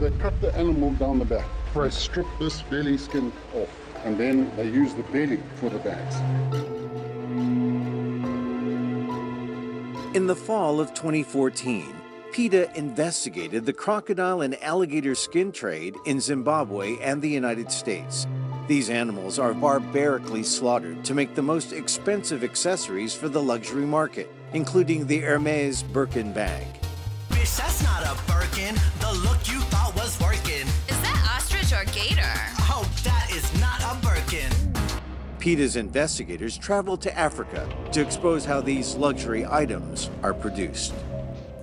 they cut the animal down the back. Right. They strip this belly skin off, and then they use the belly for the bags. In the fall of 2014, PETA investigated the crocodile and alligator skin trade in Zimbabwe and the United States. These animals are barbarically slaughtered to make the most expensive accessories for the luxury market, including the Hermès Birkin bag. Bitch, that's not a Birkin. The look you thought was working. Is that ostrich or gator? Oh, that is not a Birkin. PETA's investigators traveled to Africa to expose how these luxury items are produced.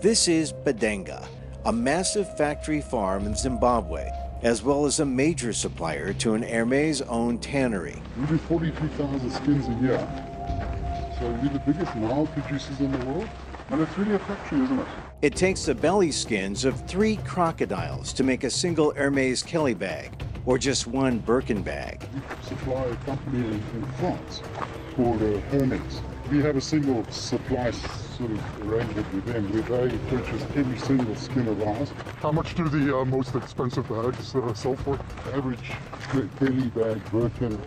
This is Padenga, a massive factory farm in Zimbabwe, as well as a major supplier to an Hermès-owned tannery. We do 42,000 skins a year, so we're the biggest now producers in the world, and it's really a factory, isn't it? It takes the belly skins of 3 crocodiles to make a single Hermès Kelly bag, or just one Birkin bag. We supply a company in France called Hermès. We have a single supply sort of arrangement with them, where they purchase every single skin of ours. How much do the most expensive bags sell for? Average belly bag Birkin,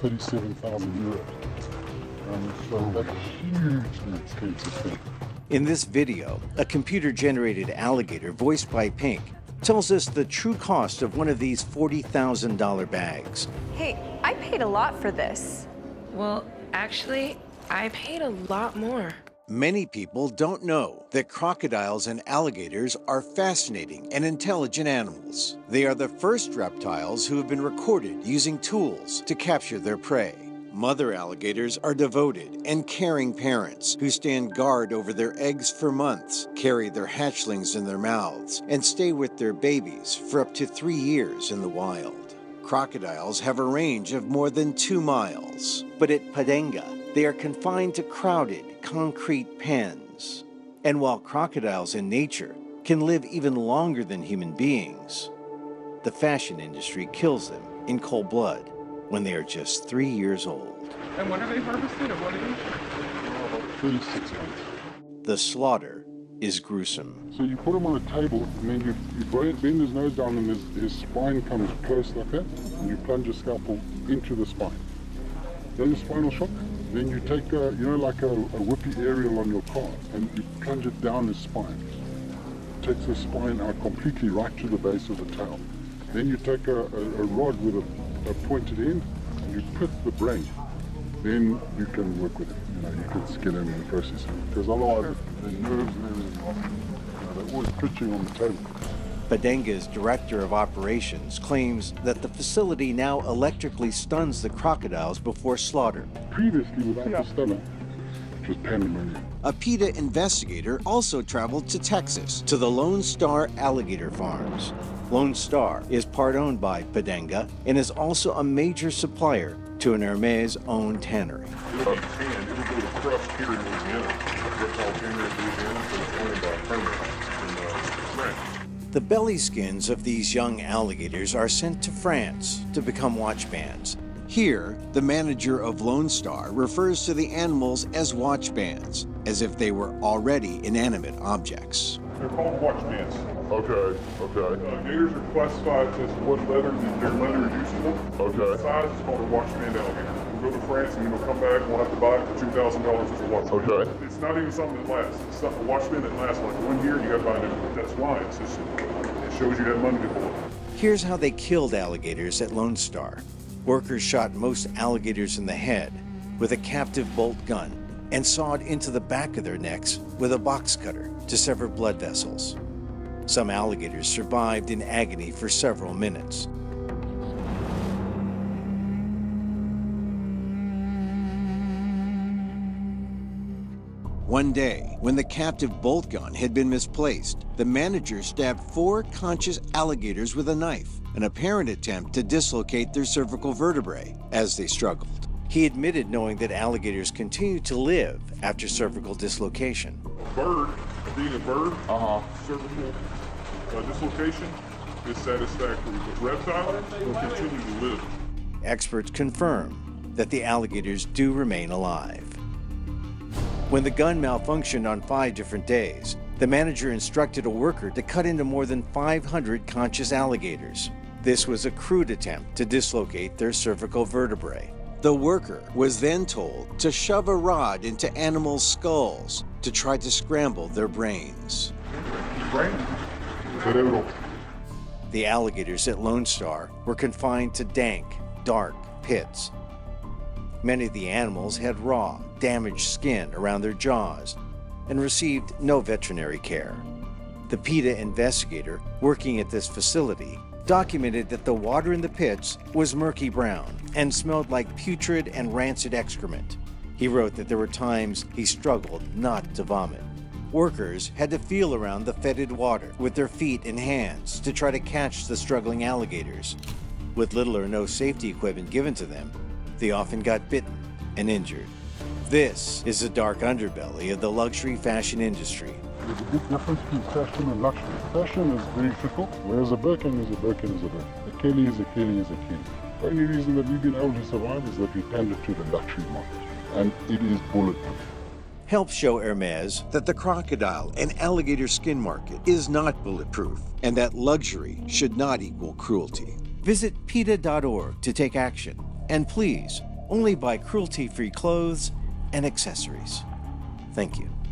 37,000 euros. So that's hugely expensive thing. In this video, a computer-generated alligator voiced by Pink tells us the true cost of one of these $40,000 bags. Hey, I paid a lot for this. Well, actually, I paid a lot more. Many people don't know that crocodiles and alligators are fascinating and intelligent animals. They are the first reptiles who have been recorded using tools to capture their prey. Mother alligators are devoted and caring parents who stand guard over their eggs for months, carry their hatchlings in their mouths, and stay with their babies for up to 3 years in the wild. Crocodiles have a range of more than 2 miles, but at Padenga, they are confined to crowded concrete pens. And while crocodiles in nature can live even longer than human beings, the fashion industry kills them in cold blood when they are just 3 years old. And when are they harvested, and what age? 36 months. The slaughter is gruesome. So you put them on a table, and then you bend his nose down, and his spine comes close like that, and you plunge a scalpel into the spine. Then the spinal shock. Then you take, like a whippy aerial on your car, and you plunge it down the spine. It takes the spine out completely right to the base of the tail. Then you take a rod with a pointed end, and you put the brain. Then you can work with it. You know, you can skin him and process him. Because otherwise, the nerves and everything are, they're always twitching on the table. Padenga's director of operations claims that the facility now electrically stuns the crocodiles before slaughter. Previously, without the stunner, it was pandemonium. A PETA investigator also traveled to Texas to the Lone Star alligator farms. Lone Star is part-owned by Padenga and is also a major supplier to an Hermès-owned tannery. The belly skins of these young alligators are sent to France to become watch bands. Here, the manager of Lone Star refers to the animals as watch bands, as if they were already inanimate objects. They're called watch bands. Okay, okay. Gators are classified as what leather, their leather is useful. Okay. The size is called a watch band alligator. We'll go to France and then we'll come back and we'll have to buy it for $2,000 as a watch band. Okay. It's not even something that lasts. It's not a watch band that lasts like 1 year, you gotta buy a new one. That's why it's just, it shows you that money to pull. Here's how they killed alligators at Lone Star. Workers shot most alligators in the head with a captive bolt gun and sawed into the back of their necks with a box cutter to sever blood vessels. Some alligators survived in agony for several minutes. One day, when the captive bolt gun had been misplaced, the manager stabbed 4 conscious alligators with a knife, an apparent attempt to dislocate their cervical vertebrae as they struggled. He admitted knowing that alligators continue to live after cervical dislocation. Bird, being a bird, cervical dislocation is satisfactory. The reptile will continue to live. Experts confirm that the alligators do remain alive. When the gun malfunctioned on 5 different days, The manager instructed a worker to cut into more than 500 conscious alligators. This was a crude attempt to dislocate their cervical vertebrae. The worker was then told to shove a rod into animals' skulls to try to scramble their brains. The alligators at Lone Star were confined to dank, dark pits. Many of the animals had raw, damaged skin around their jaws and received no veterinary care. The PETA investigator working at this facility documented that the water in the pits was murky brown and smelled like putrid and rancid excrement. He wrote that there were times he struggled not to vomit. Workers had to feel around the fetid water with their feet and hands to try to catch the struggling alligators. With little or no safety equipment given to them, they often got bitten and injured. This is the dark underbelly of the luxury fashion industry. There's a big difference between fashion and luxury. Fashion is very fickle, whereas a Birkin is a Birkin is a Birkin. A Kelly is a Kelly is a Kelly. The only reason that we've been able to survive is that we pandered to the luxury market, and it is bulletproof. Helps show Hermès that the crocodile and alligator skin market is not bulletproof, and that luxury should not equal cruelty. Visit PETA.org to take action, and please, only buy cruelty-free clothes and accessories. Thank you.